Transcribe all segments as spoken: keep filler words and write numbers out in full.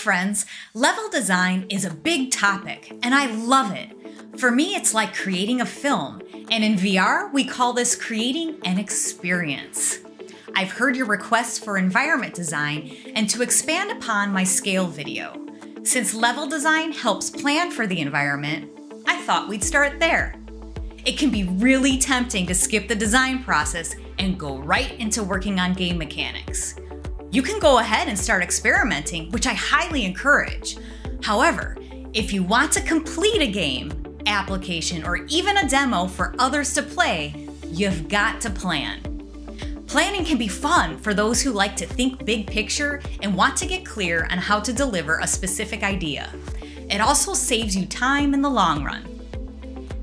friends, level design is a big topic, and I love it. For me, it's like creating a film, and in V R, we call this creating an experience. I've heard your requests for environment design and to expand upon my scale video. Since level design helps plan for the environment, I thought we'd start there. It can be really tempting to skip the design process and go right into working on game mechanics. You can go ahead and start experimenting, which I highly encourage. However, if you want to complete a game, application, or even a demo for others to play, you've got to plan. Planning can be fun for those who like to think big picture and want to get clear on how to deliver a specific idea. It also saves you time in the long run.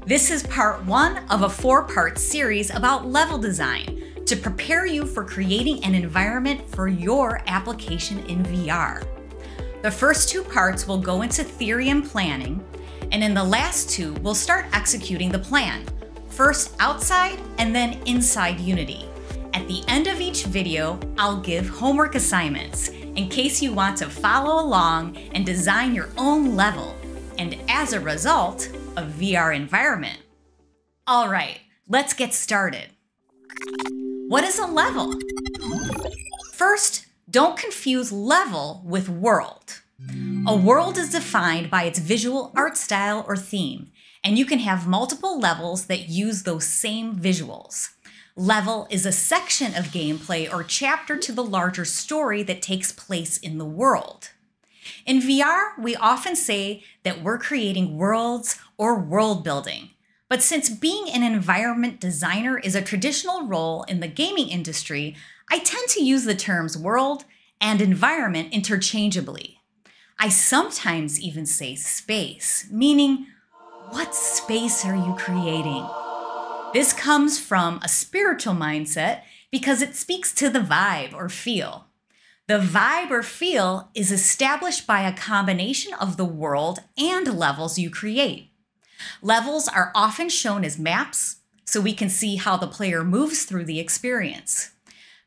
This is part one of a four-part series about level design to prepare you for creating an environment for your application in V R. The first two parts will go into theory and planning, and in the last two, we'll start executing the plan, first outside and then inside Unity. At the end of each video, I'll give homework assignments in case you want to follow along and design your own level, and as a result, a V R environment. All right, let's get started. What is a level? First, don't confuse level with world. A world is defined by its visual art style or theme, and you can have multiple levels that use those same visuals. Level is a section of gameplay or chapter to the larger story that takes place in the world. In V R, we often say that we're creating worlds or world building. But since being an environment designer is a traditional role in the gaming industry, I tend to use the terms world and environment interchangeably. I sometimes even say space, meaning what space are you creating? This comes from a spiritual mindset because it speaks to the vibe or feel. The vibe or feel is established by a combination of the world and levels you create. Levels are often shown as maps, so we can see how the player moves through the experience.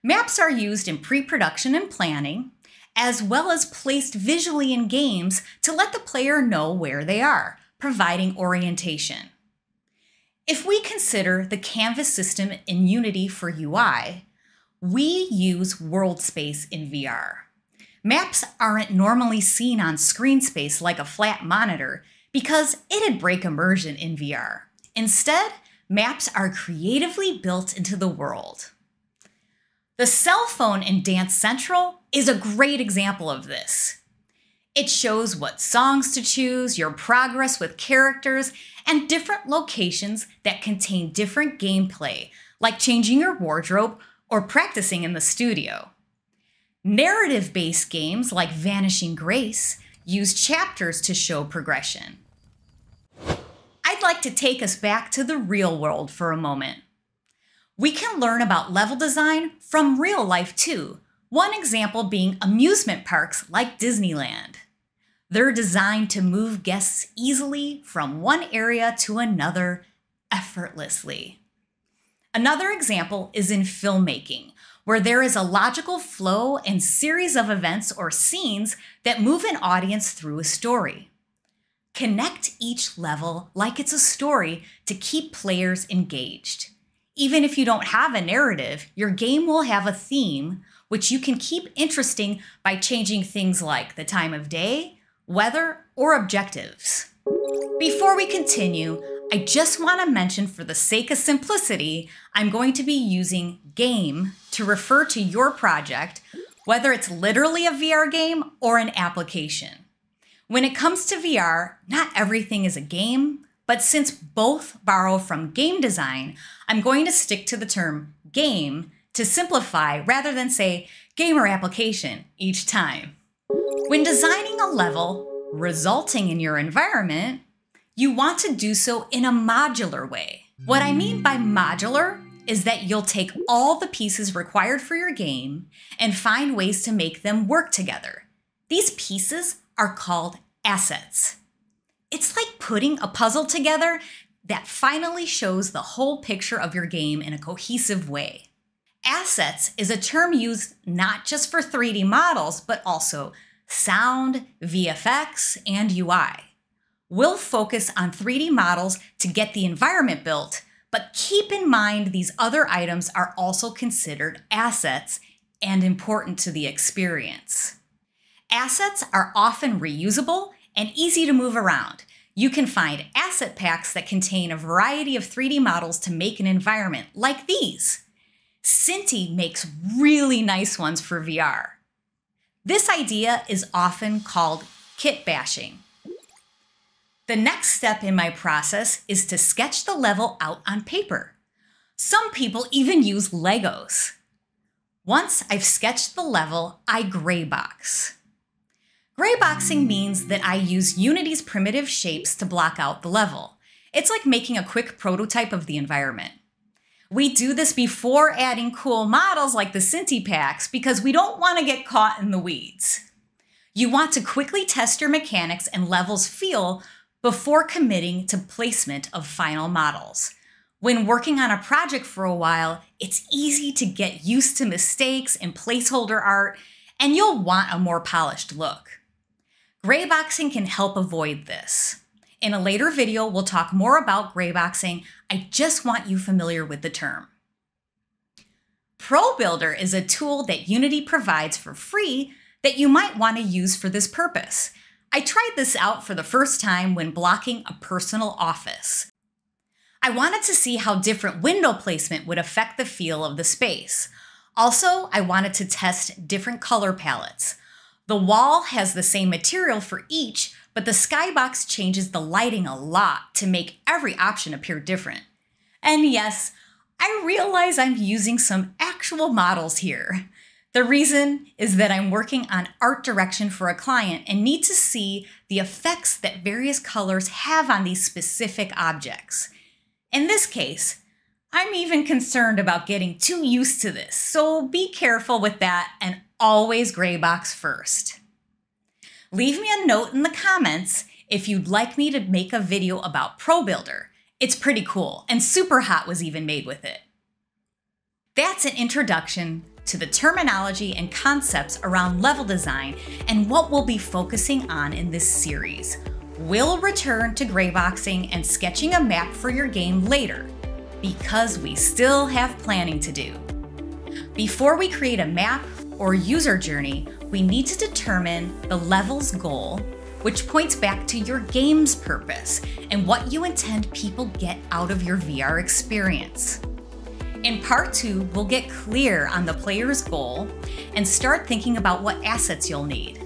Maps are used in pre-production and planning, as well as placed visually in games to let the player know where they are, providing orientation. If we consider the canvas system in Unity for U I, we use world space in V R. Maps aren't normally seen on screen space like a flat monitor because it'd break immersion in V R. Instead, maps are creatively built into the world. The cell phone in Dance Central is a great example of this. It shows what songs to choose, your progress with characters, and different locations that contain different gameplay, like changing your wardrobe or practicing in the studio. Narrative-based games like Vanishing Grace use chapters to show progression. I'd like to take us back to the real world for a moment. We can learn about level design from real life too, one example being amusement parks like Disneyland. They're designed to move guests easily from one area to another effortlessly. Another example is in filmmaking, where there is a logical flow and series of events or scenes that move an audience through a story. Connect each level like it's a story to keep players engaged. Even if you don't have a narrative, your game will have a theme, which you can keep interesting by changing things like the time of day, weather, or objectives. Before we continue, I just want to mention, for the sake of simplicity, I'm going to be using game to refer to your project, whether it's literally a V R game or an application. When it comes to V R, not everything is a game, but since both borrow from game design, I'm going to stick to the term game to simplify rather than say game or application each time. When designing a level resulting in your environment, you want to do so in a modular way. What I mean by modular is that you'll take all the pieces required for your game and find ways to make them work together. These pieces are called assets. It's like putting a puzzle together that finally shows the whole picture of your game in a cohesive way. Assets is a term used not just for three D models, but also sound, V F X, and U I. We'll focus on three D models to get the environment built, but keep in mind these other items are also considered assets and important to the experience. Assets are often reusable and easy to move around. You can find asset packs that contain a variety of three D models to make an environment, like these. Cinti makes really nice ones for V R. This idea is often called kit bashing. The next step in my process is to sketch the level out on paper. Some people even use Legos. Once I've sketched the level, I gray box. Grayboxing means that I use Unity's primitive shapes to block out the level. It's like making a quick prototype of the environment. We do this before adding cool models like the Cinti packs because we don't want to get caught in the weeds. You want to quickly test your mechanics and levels feel before committing to placement of final models. When working on a project for a while, it's easy to get used to mistakes and placeholder art, and you'll want a more polished look. Grayboxing can help avoid this. In a later video, we'll talk more about grayboxing. I just want you familiar with the term. ProBuilder is a tool that Unity provides for free that you might want to use for this purpose. I tried this out for the first time when blocking a personal office. I wanted to see how different window placement would affect the feel of the space. Also, I wanted to test different color palettes. The wall has the same material for each, but the skybox changes the lighting a lot to make every option appear different. And yes, I realize I'm using some actual models here. The reason is that I'm working on art direction for a client and need to see the effects that various colors have on these specific objects. In this case, I'm even concerned about getting too used to this, so be careful with that and always gray box first. Leave me a note in the comments if you'd like me to make a video about ProBuilder. It's pretty cool, and Super Hot was even made with it. That's an introduction to the terminology and concepts around level design and what we'll be focusing on in this series. We'll return to grayboxing and sketching a map for your game later, because we still have planning to do. Before we create a map or user journey, we need to determine the level's goal, which points back to your game's purpose and what you intend people get out of your V R experience. In part two, we'll get clear on the player's goal and start thinking about what assets you'll need.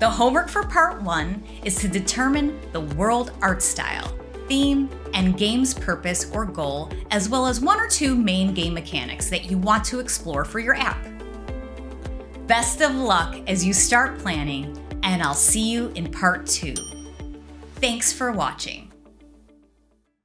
The homework for part one is to determine the world art style, theme, and game's purpose or goal, as well as one or two main game mechanics that you want to explore for your app. Best of luck as you start planning, and I'll see you in part two. Thanks for watching.